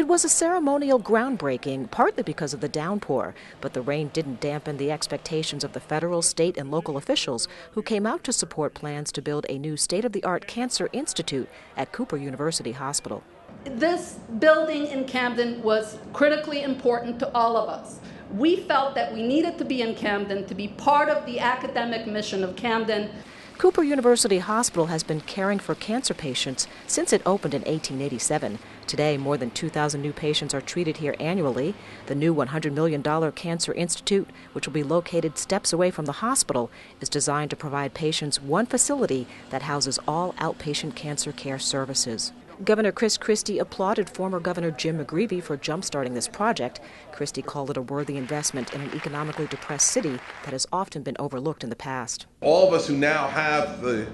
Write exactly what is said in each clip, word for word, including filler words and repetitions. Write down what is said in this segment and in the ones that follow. It was a ceremonial groundbreaking, partly because of the downpour, but the rain didn't dampen the expectations of the federal, state, and local officials who came out to support plans to build a new state-of-the-art cancer institute at Cooper University Hospital. This building in Camden was critically important to all of us. We felt that we needed to be in Camden to be part of the academic mission of Camden. Cooper University Hospital has been caring for cancer patients since it opened in eighteen eighty-seven. Today, more than two thousand new patients are treated here annually. The new one hundred million dollar Cancer Institute, which will be located steps away from the hospital, is designed to provide patients one facility that houses all outpatient cancer care services. Governor Chris Christie applauded former Governor Jim McGreevey for jump-starting this project. Christie called it a worthy investment in an economically depressed city that has often been overlooked in the past. All of us who now have the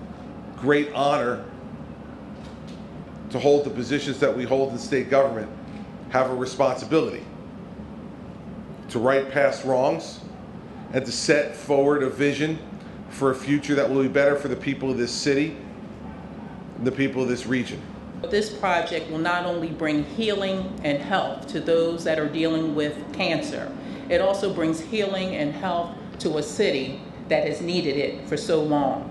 great honor to hold the positions that we hold in state government have a responsibility to right past wrongs and to set forward a vision for a future that will be better for the people of this city and the people of this region. This project will not only bring healing and health to those that are dealing with cancer, it also brings healing and health to a city that has needed it for so long.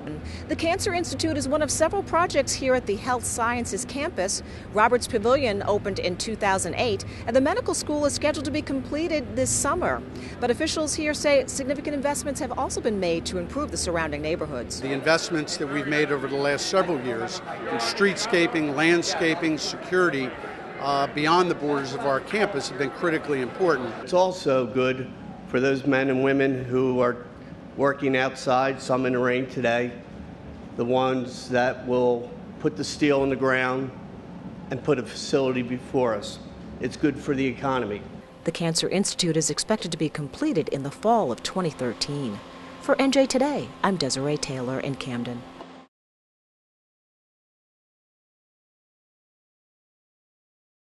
The Cancer Institute is one of several projects here at the Health Sciences campus. Roberts Pavilion opened in two thousand eight, and the medical school is scheduled to be completed this summer. But officials here say significant investments have also been made to improve the surrounding neighborhoods. The investments that we've made over the last several years in streetscaping, landscaping, security, uh, beyond the borders of our campus have been critically important. It's also good for those men and women who are working outside, some in the rain today, the ones that will put the steel in the ground and put a facility before us. It's good for the economy. The Cancer Institute is expected to be completed in the fall of twenty thirteen. For N J Today, I'm Desiree Taylor in Camden.